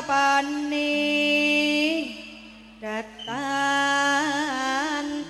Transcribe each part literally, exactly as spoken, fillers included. Pani datang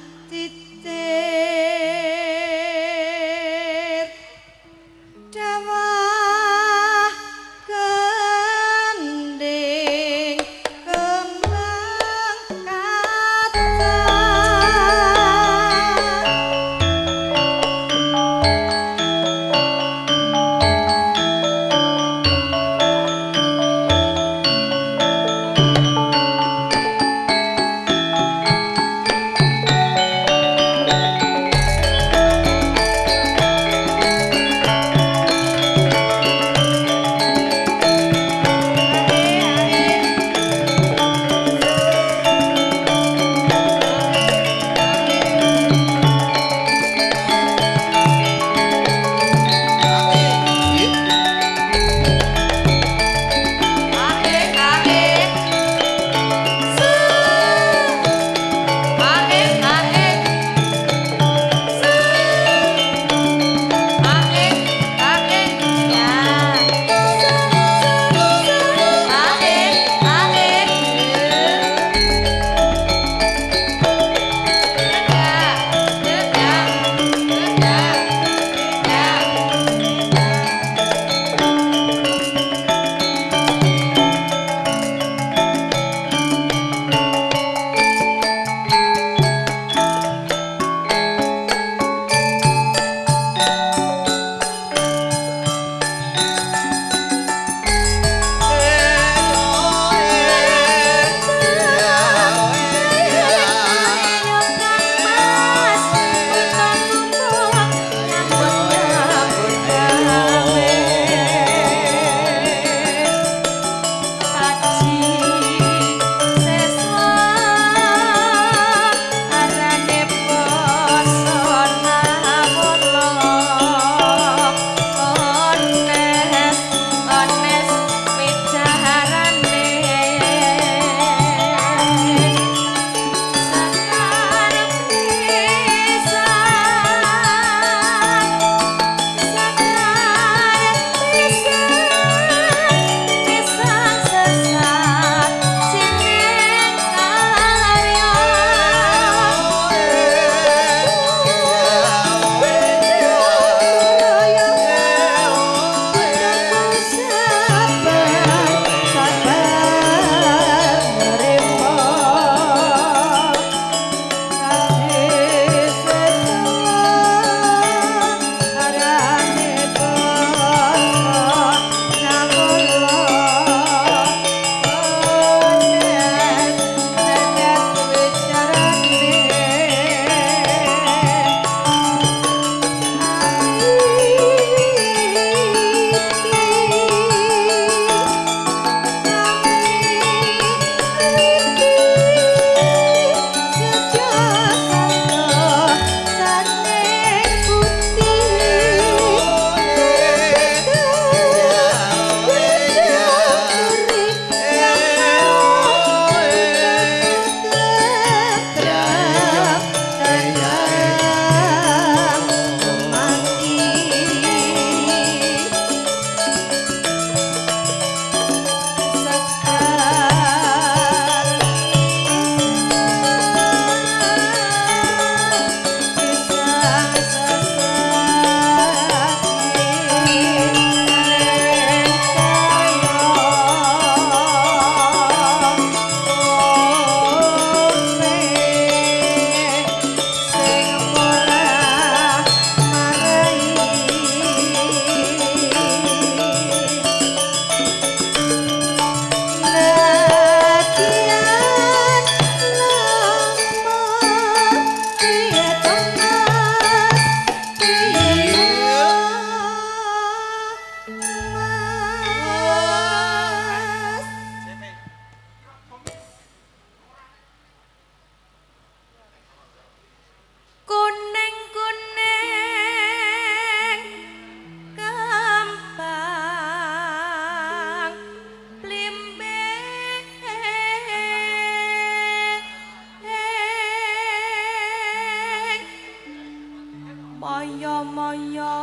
Moyok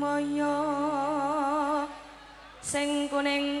moyok sing kuning